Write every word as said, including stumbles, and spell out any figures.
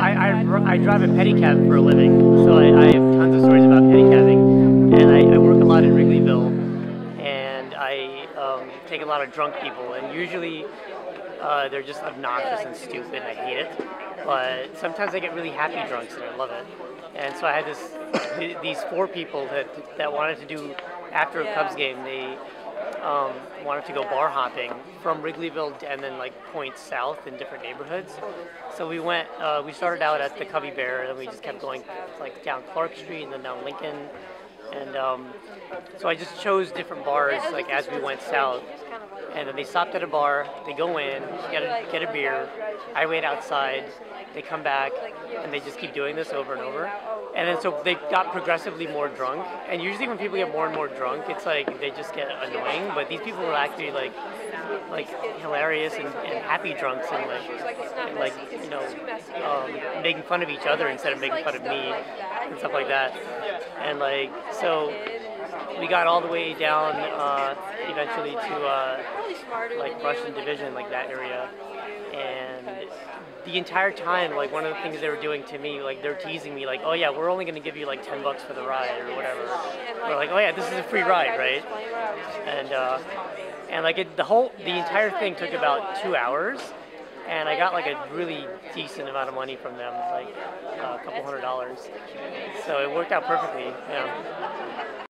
I, I, I drive a pedicab for a living, so I, I have tons of stories about pedicabbing. And I, I work a lot in Wrigleyville, and I um, take a lot of drunk people, and usually uh, they're just obnoxious and stupid, and I hate it. But sometimes I get really happy drunks, and I love it. And so I had this, th these four people that that wanted to do, after a Cubs game, they um, wanted to go bar hopping from Wrigleyville and then like point south in different neighborhoods. So we went, uh, we started out at the Cubby Bear, and then we just kept going like down Clark Street and then down Lincoln. And um, so I just chose different bars like as we went south. And then they stopped at a bar, they go in, get a, get a beer, I wait outside, they come back, and they just keep doing this over and over. And then so they got progressively more drunk, and usually when people get more and more drunk, it's like they just get annoying, but these people were actually like like hilarious and, and happy drunks, and like, and like you know, um, making fun of each other instead of making fun of me, and stuff like that. And like, so we got all the way down uh, eventually to uh, like Russian Division, like that area, and the entire time, like one of the things they were doing to me, like they're teasing me, like, oh yeah, we're only gonna give you like ten bucks for the ride or whatever. We're like, oh yeah, this is a free ride, right? And uh, and like it, the whole, the entire thing took about two hours, and I got like a really decent amount of money from them, like uh, a couple hundred dollars. So it worked out perfectly. Yeah.